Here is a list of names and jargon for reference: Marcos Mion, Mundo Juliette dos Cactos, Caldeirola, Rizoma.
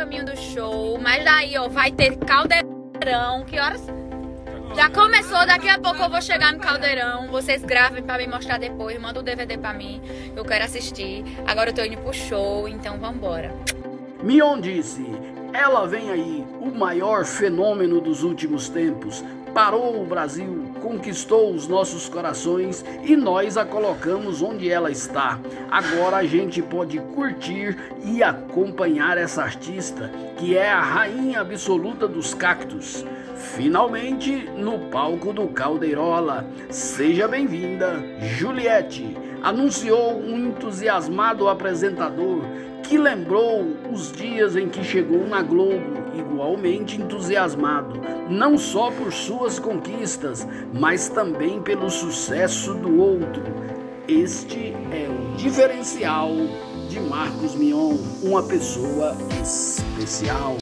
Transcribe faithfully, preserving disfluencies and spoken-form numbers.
caminho do show. Mas daí, ó, vai ter caldeirão. Que horas? Já começou, daqui a pouco eu vou chegar no caldeirão. Vocês gravem pra me mostrar depois. Manda o D V D pra mim, eu quero assistir. Agora eu tô indo pro show, então vambora. Mion disse, ela vem aí, o maior fenômeno dos últimos tempos. Parou o Brasil, conquistou os nossos corações e nós a colocamos onde ela está. Agora a gente pode curtir e acompanhar essa artista, que é a rainha absoluta dos cactos. Finalmente, no palco do Caldeirola. Seja bem-vinda, Juliette, anunciou um entusiasmado apresentador que lembrou os dias em que chegou na Globo, igualmente entusiasmado, não só por suas conquistas, mas também pelo sucesso do outro. Este é o diferencial de Marcos Mion, uma pessoa especial.